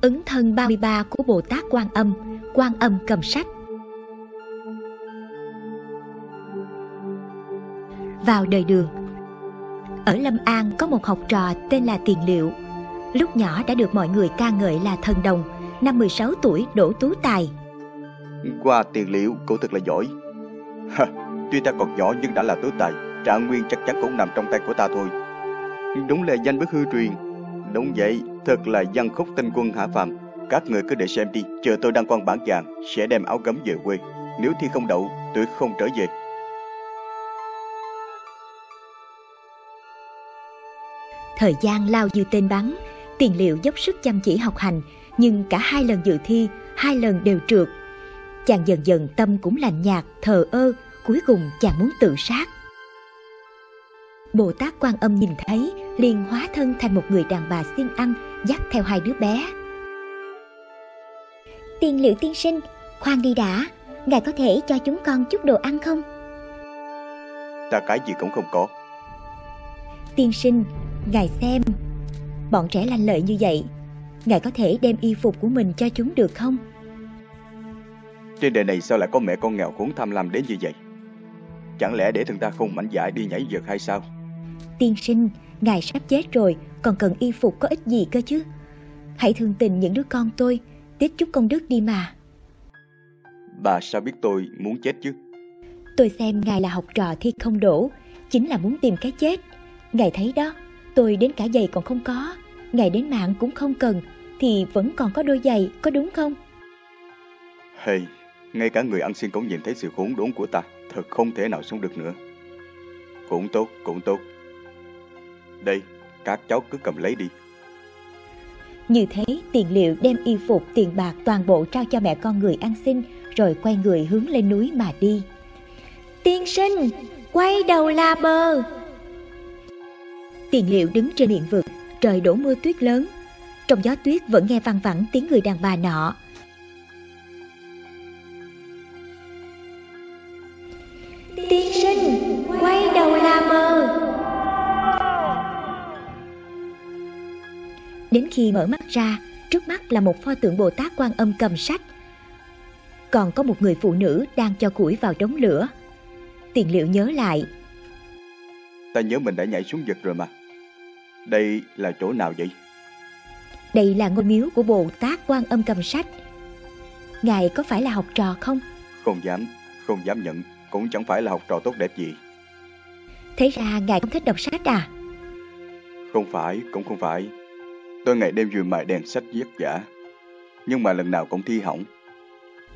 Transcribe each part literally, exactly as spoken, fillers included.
Ứng thân ba mươi ba của Bồ Tát Quan Âm, Quan Âm Cầm Sách. Vào đời Đường, ở Lâm An có một học trò tên là Tiền Liệu. Lúc nhỏ đã được mọi người ca ngợi là thần đồng, năm mười sáu tuổi đỗ tú tài. Qua Tiền Liệu cổ thật là giỏi. Ha, tuy ta còn nhỏ nhưng đã là tú tài, trạng nguyên chắc chắn cũng nằm trong tay của ta thôi. Đúng là danh bất hư truyền. Đúng vậy, thật là văn khúc tinh quân hạ phàm. Các người cứ để xem đi, chờ tôi đăng quang bản vàng sẽ đem áo gấm về quê. Nếu thi không đậu, tôi không trở về. Thời gian lao như tên bắn, Tiền Liệu dốc sức chăm chỉ học hành, nhưng cả hai lần dự thi, hai lần đều trượt. Chàng dần dần tâm cũng lạnh nhạt, thờ ơ, cuối cùng chàng muốn tự sát. Bồ Tát Quan Âm nhìn thấy, liền hóa thân thành một người đàn bà xin ăn, dắt theo hai đứa bé. Tiền Liệu tiên sinh, khoan đi đã, ngài có thể cho chúng con chút đồ ăn không? Ta cái gì cũng không có. Tiên sinh, ngài xem, bọn trẻ lanh lợi như vậy, ngài có thể đem y phục của mình cho chúng được không? Trên đời này sao lại có mẹ con nghèo khốn tham lam đến như vậy? Chẳng lẽ để thân ta không mảnh dại đi nhảy vượt hay sao? Tiên sinh, ngài sắp chết rồi, còn cần y phục có ích gì cơ chứ? Hãy thương tình những đứa con tôi, tiếp chút công đức đi mà. Bà sao biết tôi muốn chết chứ? Tôi xem ngài là học trò thi không đổ, chính là muốn tìm cái chết. Ngài thấy đó, tôi đến cả giày còn không có, ngài đến mạng cũng không cần, thì vẫn còn có đôi giày, có đúng không? Hey, ngay cả người ăn xin cũng nhìn thấy sự khốn đốn của ta, thật không thể nào sống được nữa. Cũng tốt, cũng tốt. Đây, các cháu cứ cầm lấy đi. Như thế, Tiền Liệu đem y phục, tiền bạc toàn bộ trao cho mẹ con người ăn xin, rồi quay người hướng lên núi mà đi. Tiên sinh, quay đầu là bờ. Tiền Liệu đứng trên miệng vực, trời đổ mưa tuyết lớn. Trong gió tuyết vẫn nghe văng vẳng tiếng người đàn bà nọ. Tiên sinh, quay đầu là bờ. Đến khi mở mắt ra, trước mắt là một pho tượng Bồ Tát Quan Âm cầm sách. Còn có một người phụ nữ đang cho củi vào đống lửa. Tiền Liệu nhớ lại. Ta nhớ mình đã nhảy xuống vực rồi mà. Đây là chỗ nào vậy? Đây là ngôi miếu của Bồ Tát Quan Âm cầm sách. Ngài có phải là học trò không? Không dám, không dám nhận. Cũng chẳng phải là học trò tốt đẹp gì. Thế ra ngài không thích đọc sách à? Không phải, cũng không phải. Tôi ngày đêm vừa mài đèn sách vất vả, nhưng mà lần nào cũng thi hỏng.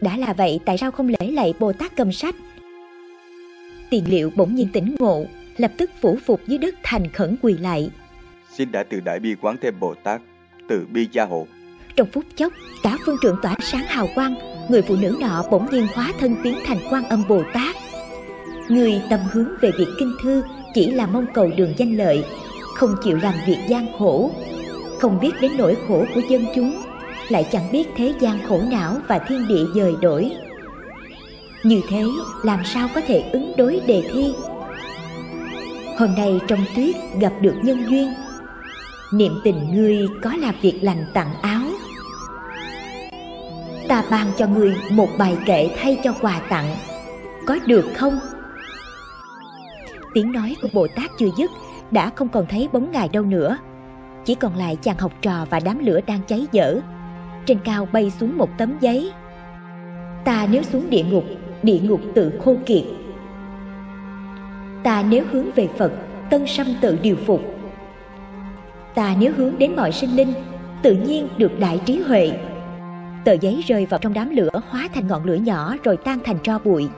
Đã là vậy, tại sao không lễ lạy Bồ Tát cầm sách? Tiền Liệu bỗng nhiên tỉnh ngộ, lập tức phủ phục dưới đất thành khẩn quỳ lại. Xin đã từ đại bi quán thêm Bồ Tát, từ bi gia hộ. Trong phút chốc, cả phương trượng tỏa sáng hào quang. Người phụ nữ nọ bỗng nhiên hóa thân biến thành Quan Âm Bồ Tát. Người tâm hướng về việc kinh thư chỉ là mong cầu đường danh lợi, không chịu làm việc gian khổ, không biết đến nỗi khổ của dân chúng, lại chẳng biết thế gian khổ não và thiên địa dời đổi. Như thế làm sao có thể ứng đối đề thi? Hôm nay trong tuyết gặp được nhân duyên, niệm tình ngươi có là việc lành tặng áo, ta ban cho người một bài kệ thay cho quà tặng, có được không? Tiếng nói của Bồ Tát chưa dứt, đã không còn thấy bóng ngài đâu nữa. Chỉ còn lại chàng học trò và đám lửa đang cháy dở. Trên cao bay xuống một tấm giấy. Ta nếu xuống địa ngục, địa ngục tự khô kiệt. Ta nếu hướng về Phật, tân sâm tự điều phục. Ta nếu hướng đến mọi sinh linh, tự nhiên được đại trí huệ. Tờ giấy rơi vào trong đám lửa, hóa thành ngọn lửa nhỏ rồi tan thành tro bụi.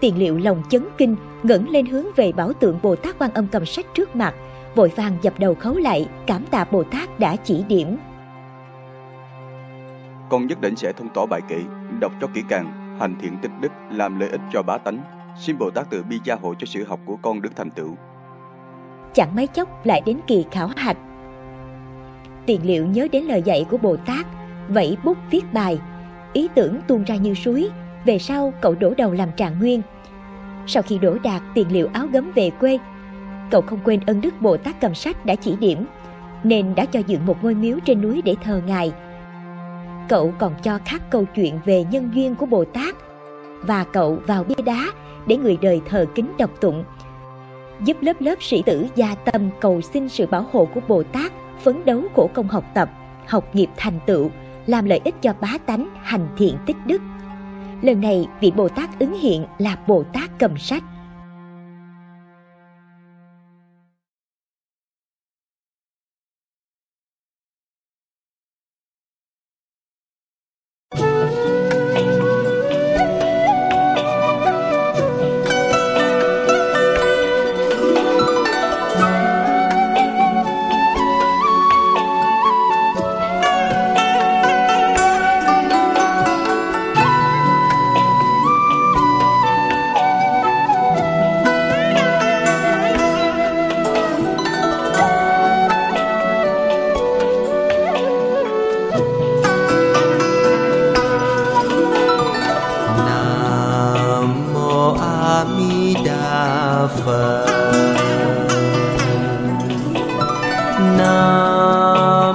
Tiền Liệu lòng chấn kinh, ngẩng lên hướng về bảo tượng Bồ Tát Quan Âm cầm sách trước mặt, vội vàng dập đầu khấu lại, cảm tạ Bồ Tát đã chỉ điểm. Con nhất định sẽ thông tỏ bài kệ, đọc cho kỹ càng, hành thiện tích đức, làm lợi ích cho bá tánh. Xin Bồ Tát từ bi gia hộ cho sự học của con được thành tựu. Chẳng mấy chốc lại đến kỳ khảo hạch. Tiền Liệu nhớ đến lời dạy của Bồ Tát, vẫy bút viết bài, ý tưởng tuôn ra như suối. Về sau cậu đổ đầu làm trạng nguyên. Sau khi đổ đạt, Tiền Liệu áo gấm về quê. Cậu không quên ân đức Bồ Tát cầm sách đã chỉ điểm, nên đã cho dựng một ngôi miếu trên núi để thờ ngài. cậu còn cho khắc câu chuyện về nhân duyên của Bồ Tát và cậu vào bia đá để người đời thờ kính đọc tụng, giúp lớp lớp sĩ tử gia tâm cầu xin sự bảo hộ của Bồ Tát, phấn đấu khổ công học tập, học nghiệp thành tựu, làm lợi ích cho bá tánh, hành thiện tích đức. Lần này vị Bồ Tát ứng hiện là Bồ Tát Cầm Sách. Nam